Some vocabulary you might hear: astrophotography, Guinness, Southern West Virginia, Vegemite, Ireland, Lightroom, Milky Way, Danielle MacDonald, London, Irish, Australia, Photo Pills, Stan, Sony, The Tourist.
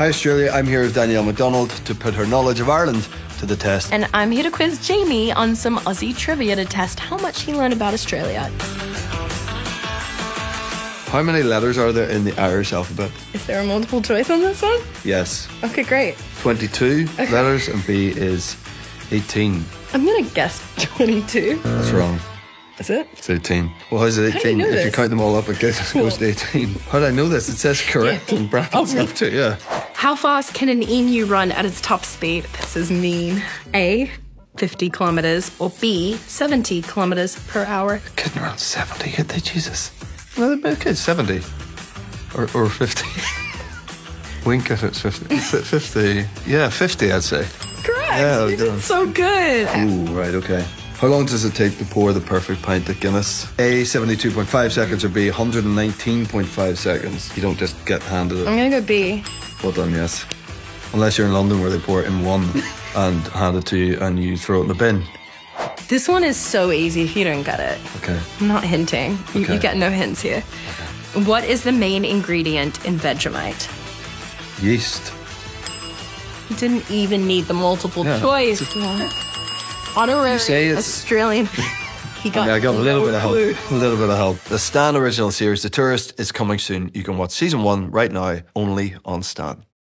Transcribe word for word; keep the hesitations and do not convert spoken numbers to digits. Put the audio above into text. Hi Australia, I'm here with Danielle MacDonald to put her knowledge of Ireland to the test. And I'm here to quiz Jamie on some Aussie trivia to test how much he learned about Australia. How many letters are there in the Irish alphabet? Is there a multiple choice on this one? Yes. Okay, great. twenty-two okay. letters, and B is eighteen. I'm going to guess twenty-two. That's wrong. Is it? It's eighteen. Well, how's it eighteen? How do you know if this? You count them all up, I guess it's close to eighteen. How did I know this? It says correct in brackets up to, yeah. How fast can an emu run at its top speed? This is mean. A, fifty kilometers, or B, seventy kilometers per hour. It couldn't run seventy, could they? Jesus. No, they could seventy or, or fifty. Wink if it's fifty. fifty. Yeah, fifty, I'd say. Correct. Yeah, you did so good. Ooh, right, okay. How long does it take to pour the perfect pint at Guinness? A, seventy-two point five seconds, or B, one hundred nineteen point five seconds. You don't just get handed it. I'm going to go B. Well done, yes. Unless you're in London where they pour it in one and hand it to you and you throw it in the bin. This one is so easy if you don't get it. Okay. I'm not hinting. You, okay. you get no hints here. Okay. What is the main ingredient in Vegemite? Yeast. You didn't even need the multiple yeah. choice. Honorary Australian. He got, I mean, I got a little bit of help. A little bit of help. The Stan original series, The Tourist, is coming soon. You can watch season one right now, only on Stan.